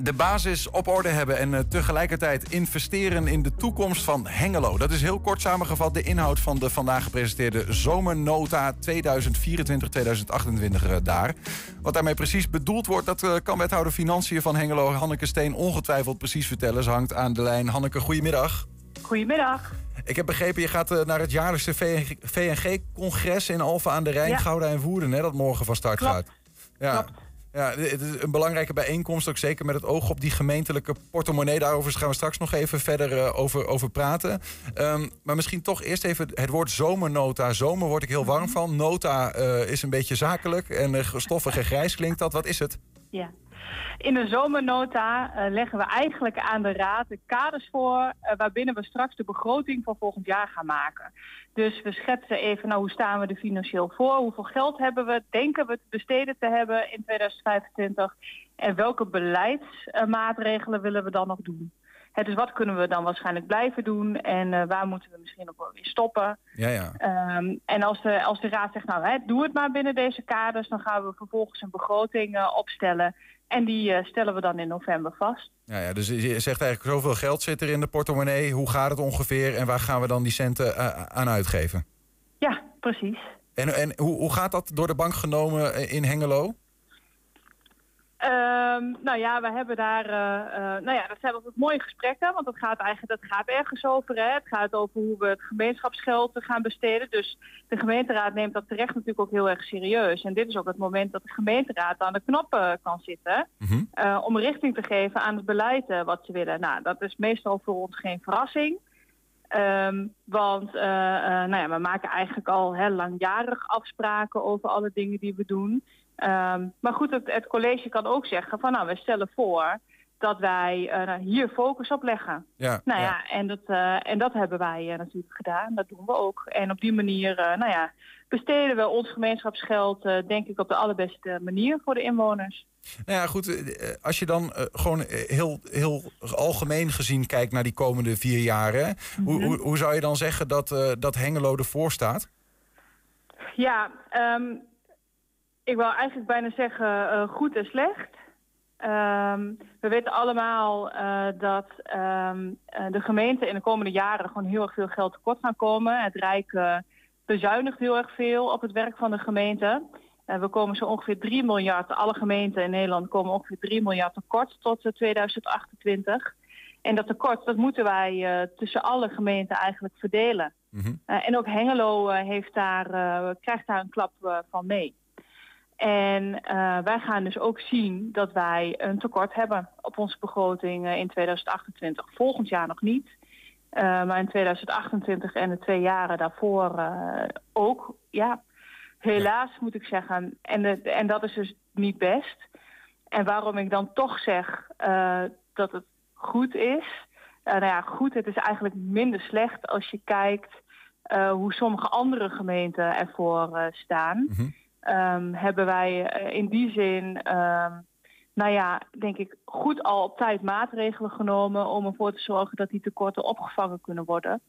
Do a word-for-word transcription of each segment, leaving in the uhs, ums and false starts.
de basis op orde hebben en uh, tegelijkertijd investeren in de toekomst van Hengelo. Dat is heel kort samengevat de inhoud van de vandaag gepresenteerde Zomernota tweeduizend vierentwintig tweeduizend achtentwintig uh, daar. Wat daarmee precies bedoeld wordt, dat uh, kan wethouder Financiën van Hengelo Hanneke Steen ongetwijfeld precies vertellen. Ze hangt aan de lijn. Hanneke, goedemiddag. Goedemiddag. Ik heb begrepen, je gaat uh, naar het jaarlijkse V N G-congres in Alphen aan de Rijn, ja. Gouda en Woerden, hè, dat morgen van start Klopt. gaat. Ja. Klopt. Ja, het is een belangrijke bijeenkomst, ook zeker met het oog op die gemeentelijke portemonnee. Daarover gaan we straks nog even verder uh, over, over praten. Um, maar misschien toch eerst even het woord zomernota. Zomer word ik heel warm van. Nota uh, is een beetje zakelijk en uh, stoffig en grijs klinkt dat. Wat is het? Ja. In de zomernota uh, leggen we eigenlijk aan de Raad de kaders voor uh, waarbinnen we straks de begroting voor volgend jaar gaan maken. Dus we schetsen even, nou, hoe staan we er financieel voor? Hoeveel geld hebben we? Denken we het besteden te hebben in tweeduizend vijfentwintig? En welke beleidsmaatregelen uh, willen we dan nog doen? Hè, dus wat kunnen we dan waarschijnlijk blijven doen? En uh, waar moeten we misschien ook wel weer stoppen? Ja, ja. Um, en als de, als de Raad zegt, nou, hè, doe het maar binnen deze kaders, dan gaan we vervolgens een begroting uh, opstellen. En die uh, stellen we dan in november vast. Ja, ja, dus je zegt eigenlijk, zoveel geld zit er in de portemonnee. Hoe gaat het ongeveer en waar gaan we dan die centen uh, aan uitgeven? Ja, precies. En, en hoe, hoe gaat dat door de bank genomen in Hengelo? Um, nou ja, we hebben daar, uh, uh, nou ja, dat zijn wel mooie gesprekken, want dat gaat eigenlijk, dat gaat ergens over, hè. Het gaat over hoe we het gemeenschapsgeld gaan besteden. Dus de gemeenteraad neemt dat terecht natuurlijk ook heel erg serieus. En dit is ook het moment dat de gemeenteraad aan de knoppen kan zitten, mm-hmm. uh, om richting te geven aan het beleid uh, wat ze willen. Nou, dat is meestal voor ons geen verrassing. Um, want uh, uh, nou ja, we maken eigenlijk al heel langjarig afspraken over alle dingen die we doen. Um, maar goed, het, het college kan ook zeggen van, nou, we stellen voor dat wij uh, hier focus op leggen. Ja, nou ja, ja. En, dat, uh, en dat hebben wij uh, natuurlijk gedaan. Dat doen we ook. En op die manier, uh, nou ja, besteden we ons gemeenschapsgeld, uh, denk ik, op de allerbeste manier voor de inwoners. Nou ja, goed, als je dan uh, gewoon heel, heel algemeen gezien kijkt naar die komende vier jaren, mm-hmm. hoe, hoe, hoe zou je dan zeggen dat, uh, dat Hengelo ervoor staat? Ja, um, ik wil eigenlijk bijna zeggen uh, goed en slecht. Um, we weten allemaal uh, dat um, de gemeenten in de komende jaren gewoon heel erg veel geld tekort gaan komen. Het Rijk uh, bezuinigt heel erg veel op het werk van de gemeente. Uh, we komen zo ongeveer drie miljard, alle gemeenten in Nederland komen ongeveer drie miljard tekort tot uh, tweeduizend achtentwintig. En dat tekort, dat moeten wij uh, tussen alle gemeenten eigenlijk verdelen. Mm-hmm. Uh, en ook Hengelo uh, heeft daar, uh, krijgt daar een klap uh, van mee. En uh, wij gaan dus ook zien dat wij een tekort hebben op onze begroting uh, in tweeduizend achtentwintig. Volgend jaar nog niet, uh, maar in tweeduizend achtentwintig en de twee jaren daarvoor uh, ook. Ja, helaas moet ik zeggen. En, de, en dat is dus niet best. En waarom ik dan toch zeg uh, dat het goed is. Uh, nou ja, goed, het is eigenlijk minder slecht als je kijkt uh, hoe sommige andere gemeenten ervoor uh, staan. Mm-hmm. Um, hebben wij in die zin, um, nou ja, denk ik, goed al op tijd maatregelen genomen om ervoor te zorgen dat die tekorten opgevangen kunnen worden.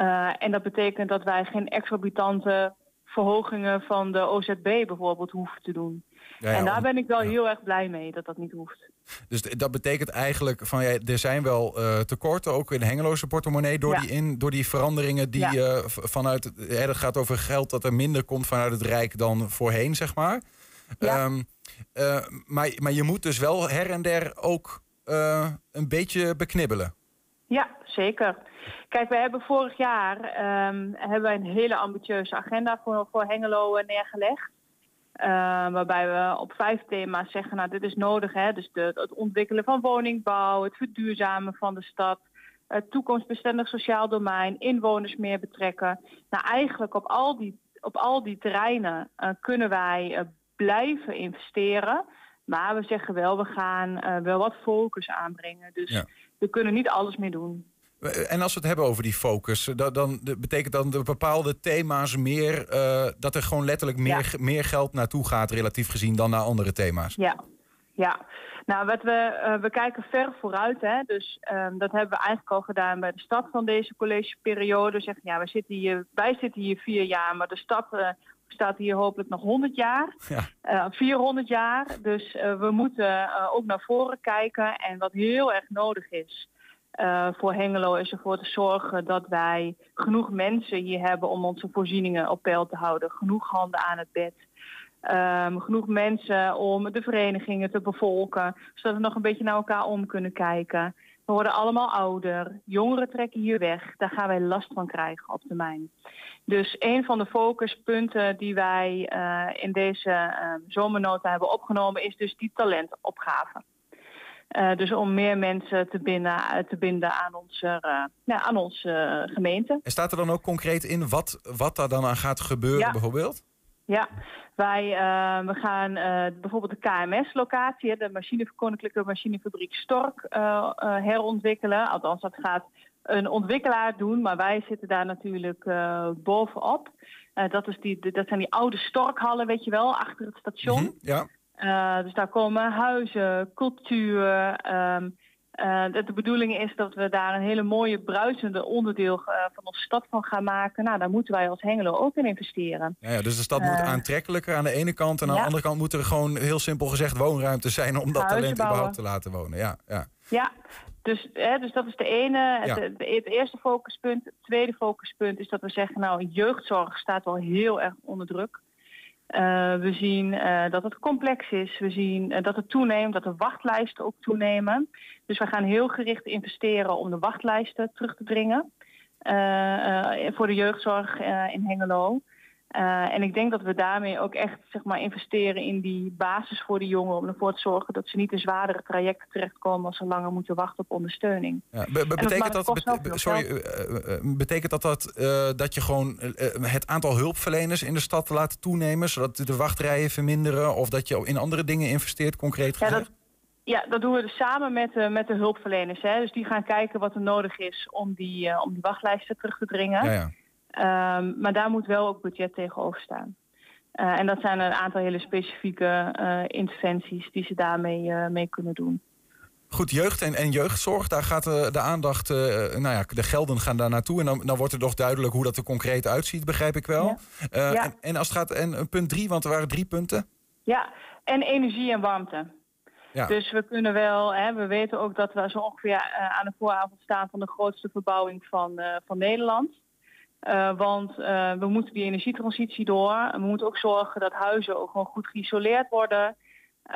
Uh, en dat betekent dat wij geen exorbitante verhogingen van de O Z B bijvoorbeeld hoeven te doen. Ja, ja, en daar ben ik wel ja. heel erg blij mee dat dat niet hoeft. Dus dat betekent eigenlijk van, ja, er zijn wel uh, tekorten, ook in Hengeloze portemonnee, door, ja. die, in, door die veranderingen die ja. uh, vanuit, hè, dat gaat over geld dat er minder komt vanuit het Rijk dan voorheen, zeg maar. Ja. Um, uh, maar, maar je moet dus wel her en der ook uh, een beetje beknibbelen. Ja, zeker. Kijk, we hebben vorig jaar um, hebben wij een hele ambitieuze agenda voor, voor Hengelo uh, neergelegd. Uh, waarbij we op vijf thema's zeggen, nou, dit is nodig. Hè? Dus de, het ontwikkelen van woningbouw, het verduurzamen van de stad, het toekomstbestendig sociaal domein, inwoners meer betrekken. Nou, eigenlijk op al die, op al die terreinen uh, kunnen wij uh, blijven investeren. Maar we zeggen wel, we gaan uh, wel wat focus aanbrengen. Dus ja. we kunnen niet alles meer doen. En als we het hebben over die focus, dan, dan betekent dat de bepaalde thema's meer, uh, dat er gewoon letterlijk meer, ja. meer geld naartoe gaat, relatief gezien, dan naar andere thema's. Ja, ja. Nou, wat we, uh, we kijken ver vooruit, hè. Dus um, dat hebben we eigenlijk al gedaan bij de stad van deze collegeperiode. Zeggen, ja, we zitten hier, wij zitten hier vier jaar, maar de stad, uh, staat hier hopelijk nog honderd jaar, ja. uh, vierhonderd jaar. Dus uh, we moeten uh, ook naar voren kijken. En wat heel erg nodig is uh, voor Hengelo is ervoor te zorgen dat wij genoeg mensen hier hebben om onze voorzieningen op peil te houden. Genoeg handen aan het bed. Um, genoeg mensen om de verenigingen te bevolken, zodat we nog een beetje naar elkaar om kunnen kijken. We worden allemaal ouder, jongeren trekken hier weg. Daar gaan wij last van krijgen op termijn. Dus een van de focuspunten die wij uh, in deze uh, zomernota hebben opgenomen is dus die talentopgave. Uh, dus om meer mensen te binden, te binden aan onze, uh, ja, aan onze uh, gemeente. En staat er dan ook concreet in wat, wat daar dan aan gaat gebeuren, ja. bijvoorbeeld? Ja, wij uh, we gaan uh, bijvoorbeeld de K M S-locatie, de machine, Koninklijke Machinefabriek Stork, uh, uh, herontwikkelen. Althans, dat gaat een ontwikkelaar doen, maar wij zitten daar natuurlijk uh, bovenop. Uh, dat, is die, dat zijn die oude Storkhallen, weet je wel, achter het station. Mm-hmm, ja. uh, dus daar komen huizen, cultuur. Um, Uh, de bedoeling is dat we daar een hele mooie bruisende onderdeel uh, van onze stad van gaan maken. Nou, daar moeten wij als Hengelo ook in investeren. Ja, ja, dus de stad moet uh, aantrekkelijker aan de ene kant. En aan ja. de andere kant moet er gewoon heel simpel gezegd woonruimte zijn om dat talent überhaupt te laten wonen. Ja, ja. ja dus, hè, dus dat is de ene. Ja. Het, het eerste focuspunt. Het tweede focuspunt is dat we zeggen, nou, jeugdzorg staat wel heel erg onder druk. Uh, we zien uh, dat het complex is. We zien uh, dat het toeneemt, dat de wachtlijsten ook toenemen. Dus we gaan heel gericht investeren om de wachtlijsten terug te dringen. Uh, uh, voor de jeugdzorg uh, in Hengelo. Uh, en ik denk dat we daarmee ook echt zeg maar, investeren in die basis voor de jongeren. Om ervoor te zorgen dat ze niet in zwaardere trajecten terechtkomen als ze langer moeten wachten op ondersteuning. Ja, be- be- betekent, dat, be- be- sorry, uh, betekent dat dat, uh, dat je gewoon uh, het aantal hulpverleners in de stad laat toenemen? Zodat de wachtrijen verminderen of dat je in andere dingen investeert concreet gezegd? Ja, dat, ja, dat doen we dus samen met, uh, met de hulpverleners. Hè. Dus die gaan kijken wat er nodig is om die, uh, om die wachtlijsten terug te dringen. Ja, ja. Um, maar daar moet wel ook budget tegenover staan. Uh, en dat zijn een aantal hele specifieke uh, interventies die ze daarmee uh, mee kunnen doen. Goed, jeugd en, en jeugdzorg, daar gaat uh, de aandacht, uh, nou ja, de gelden gaan daar naartoe. En dan, dan wordt er toch duidelijk hoe dat er concreet uitziet, begrijp ik wel. Ja. Uh, ja. En, en als het gaat, en punt drie, want er waren drie punten. Ja, en energie en warmte. Ja. Dus we kunnen wel, hè, we weten ook dat we zo ongeveer uh, aan de vooravond staan van de grootste verbouwing van, uh, van Nederland. Uh, want uh, we moeten die energietransitie door. We moeten ook zorgen dat huizen ook gewoon goed geïsoleerd worden.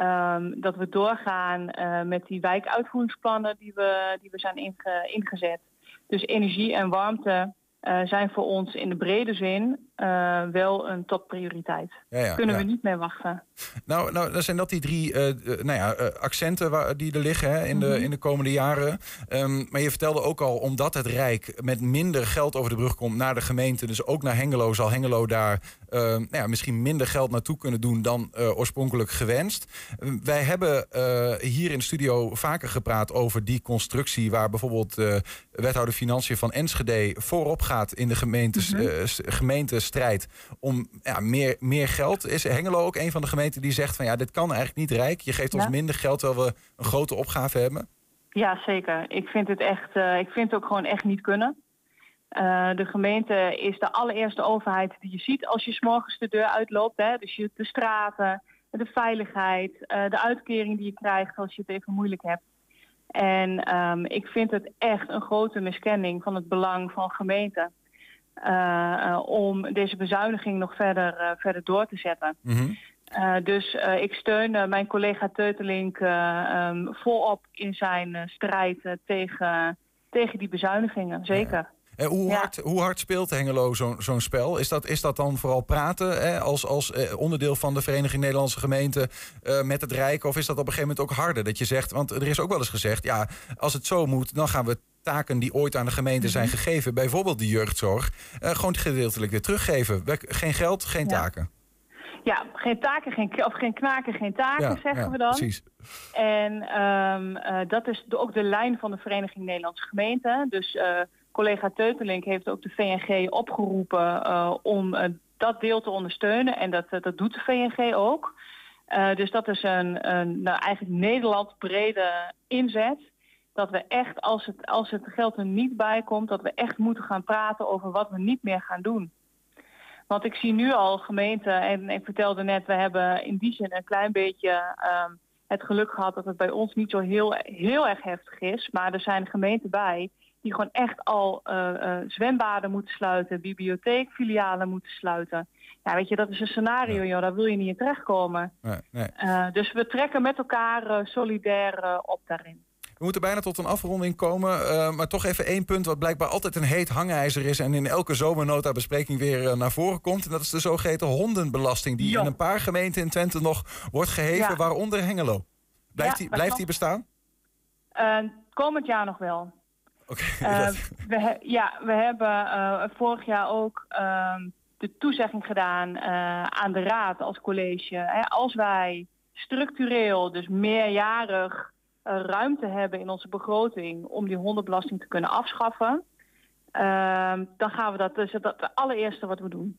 Um, dat we doorgaan uh, met die wijkuitvoeringsplannen die we, die we zijn inge- ingezet. Dus energie en warmte uh, zijn voor ons in de brede zin uh, wel een topprioriteit. Ja, ja, Kunnen ja. we niet meer wachten. Nou, nou, dan zijn dat die drie uh, nou ja, accenten waar, die er liggen hè, in, mm-hmm. de, in de komende jaren. Um, maar je vertelde ook al, omdat het Rijk met minder geld over de brug komt naar de gemeente, dus ook naar Hengelo, zal Hengelo daar uh, nou ja, misschien minder geld naartoe kunnen doen dan uh, oorspronkelijk gewenst. Uh, wij hebben uh, hier in de studio vaker gepraat over die constructie waar bijvoorbeeld uh, wethouder Financiën van Enschede voorop gaat in de gemeentes, mm-hmm. uh, gemeentestrijd om ja, meer, meer geld. Is Hengelo ook een van de gemeenten die zegt van ja, dit kan eigenlijk niet Rijk. Je geeft ons ja. minder geld terwijl we een grote opgave hebben. Ja, zeker. Ik vind het echt, uh, ik vind het ook gewoon echt niet kunnen. Uh, de gemeente is de allereerste overheid die je ziet als je 's morgens de deur uitloopt. Hè? Dus je, de straten, de veiligheid, uh, de uitkering die je krijgt als je het even moeilijk hebt. En um, ik vind het echt een grote miskenning van het belang van gemeenten. Uh, om deze bezuiniging nog verder, uh, verder door te zetten. Mm-hmm. Uh, dus uh, ik steun uh, mijn collega Teutelink uh, um, volop in zijn uh, strijd uh, tegen, tegen die bezuinigingen, zeker. Ja. En hoe, ja. hard, hoe hard speelt Hengelo zo'n, zo'n spel? Is dat, is dat dan vooral praten hè, als, als eh, onderdeel van de Vereniging Nederlandse Gemeenten uh, met het Rijk? Of is dat op een gegeven moment ook harder? Dat je zegt, want er is ook wel eens gezegd, ja, als het zo moet, dan gaan we taken die ooit aan de gemeente zijn gegeven, bijvoorbeeld de jeugdzorg, uh, gewoon gedeeltelijk weer teruggeven. Geen geld, geen taken. Ja. Ja, geen taken, geen, of geen knaken, geen taken, ja, zeggen ja, we dan. Precies. En um, uh, dat is de, ook de lijn van de Vereniging Nederlandse Gemeenten. Dus uh, collega Teutelink heeft ook de V N G opgeroepen uh, om uh, dat deel te ondersteunen. En dat, uh, dat doet de V N G ook. Uh, dus dat is een, een nou, eigenlijk Nederland brede inzet. Dat we echt, als het, als het geld er niet bij komt, dat we echt moeten gaan praten over wat we niet meer gaan doen. Want ik zie nu al gemeenten, en ik vertelde net, we hebben in die zin een klein beetje um, het geluk gehad dat het bij ons niet zo heel, heel erg heftig is. Maar er zijn gemeenten bij die gewoon echt al uh, uh, zwembaden moeten sluiten, bibliotheekfilialen moeten sluiten. Ja, weet je, dat is een scenario, joh, daar wil je niet in terechtkomen. Nee, nee. Uh, dus we trekken met elkaar uh, solidair uh, op daarin. We moeten bijna tot een afronding komen. Uh, maar toch even één punt wat blijkbaar altijd een heet hangijzer is en in elke zomernota bespreking weer uh, naar voren komt. En dat is de zogeheten hondenbelasting die jo. in een paar gemeenten in Twente nog wordt geheven, ja. waaronder Hengelo. Blijft, ja, die, blijft die bestaan? Uh, komend jaar nog wel. Okay, uh, dat... we he- ja, we hebben uh, vorig jaar ook uh, de toezegging gedaan uh, aan de raad als college. Hè, als wij structureel, dus meerjarig, Uh, ruimte hebben in onze begroting om die hondenbelasting te kunnen afschaffen, uh, dan gaan we dat, dus dat het allereerste wat we doen.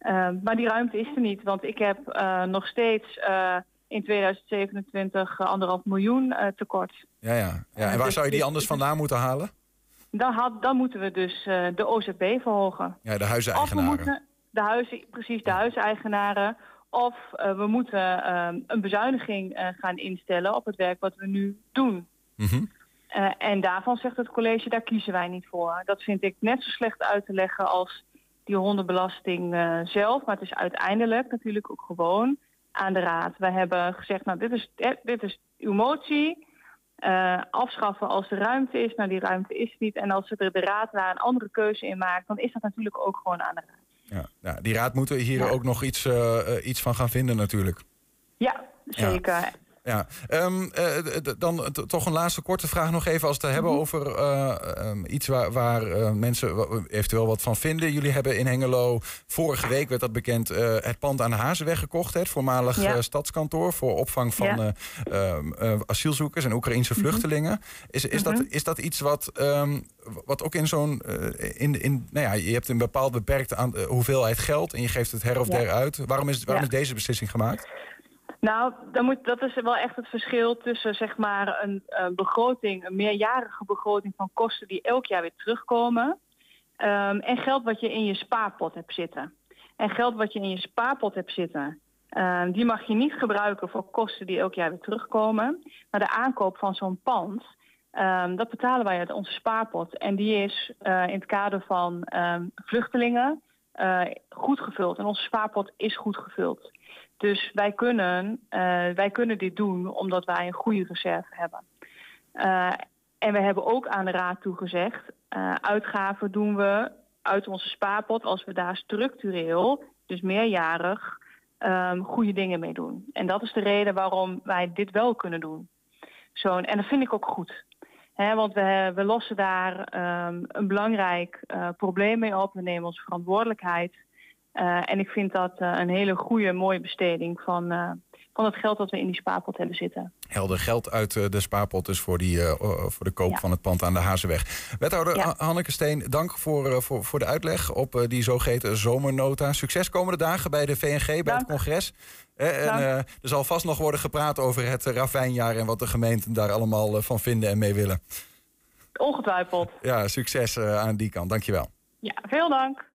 Uh, maar die ruimte is er niet, want ik heb uh, nog steeds uh, in tweeduizend zevenentwintig uh, anderhalf miljoen uh, tekort. Ja, ja, ja. En waar zou je die anders vandaan moeten halen? Dan, had, dan moeten we dus uh, de O Z B verhogen. Ja, de huiseigenaren. Of we moeten de huizen, precies, de huiseigenaren. Of uh, we moeten uh, een bezuiniging uh, gaan instellen op het werk wat we nu doen. Mm-hmm. Uh, en daarvan zegt het college, daar kiezen wij niet voor. Dat vind ik net zo slecht uit te leggen als die hondenbelasting uh, zelf. Maar het is uiteindelijk natuurlijk ook gewoon aan de raad. We hebben gezegd, nou dit is, dit is uw motie. Uh, afschaffen als er ruimte is. Nou, die ruimte is niet. En als de raad daar een andere keuze in maakt, dan is dat natuurlijk ook gewoon aan de raad. Ja, ja, die raad moeten we hier ja. ook nog iets, uh, iets van gaan vinden natuurlijk. Ja, zeker. Ja. Ja. Um, uh, d- dan t- toch een laatste korte vraag nog even als we het hebben over uh, um, iets waar, waar uh, mensen w- eventueel wat van vinden. Jullie hebben in Hengelo, vorige week werd dat bekend, uh, het pand aan de Hazenweg gekocht. Hè, het voormalig ja. uh, stadskantoor voor opvang van ja. uh, um, uh, asielzoekers en Oekraïense vluchtelingen. Is, is, mm-hmm. dat, is dat iets wat, um, wat ook in zo'n... Uh, in, in, nou ja, je hebt een bepaald beperkt aan, uh, hoeveelheid geld en je geeft het her of ja. der uit. Waarom is, waarom ja. is deze beslissing gemaakt? Nou, dan moet, dat is wel echt het verschil tussen zeg maar een, een begroting, een meerjarige begroting van kosten die elk jaar weer terugkomen. Um, en geld wat je in je spaarpot hebt zitten. En geld wat je in je spaarpot hebt zitten, um, die mag je niet gebruiken voor kosten die elk jaar weer terugkomen. Maar de aankoop van zo'n pand, um, dat betalen wij uit onze spaarpot. En die is uh, in het kader van um, vluchtelingen uh, goed gevuld. En onze spaarpot is goed gevuld. Dus wij kunnen, uh, wij kunnen dit doen omdat wij een goede reserve hebben. Uh, en we hebben ook aan de raad toegezegd, uh, uitgaven doen we uit onze spaarpot als we daar structureel, dus meerjarig, um, goede dingen mee doen. En dat is de reden waarom wij dit wel kunnen doen. Zo'n, en dat vind ik ook goed. Hè, want we, we lossen daar um, een belangrijk uh, probleem mee op. We nemen onze verantwoordelijkheid. Uh, en ik vind dat uh, een hele goede, mooie besteding van, uh, van het geld dat we in die spaarpot hebben zitten. Helder, geld uit uh, de spaarpot dus voor, die, uh, voor de koop ja. van het pand aan de Hazenweg. Wethouder ja. Hanneke Steen, dank voor, uh, voor, voor de uitleg op uh, die zogeheten zomernota. Succes komende dagen bij de V N G, bij dank. het congres. Eh, en, uh, er zal vast nog worden gepraat over het uh, ravijnjaar en wat de gemeenten daar allemaal uh, van vinden en mee willen. Ongetwijfeld. Ja, succes uh, aan die kant. Dank je wel. Ja, veel dank.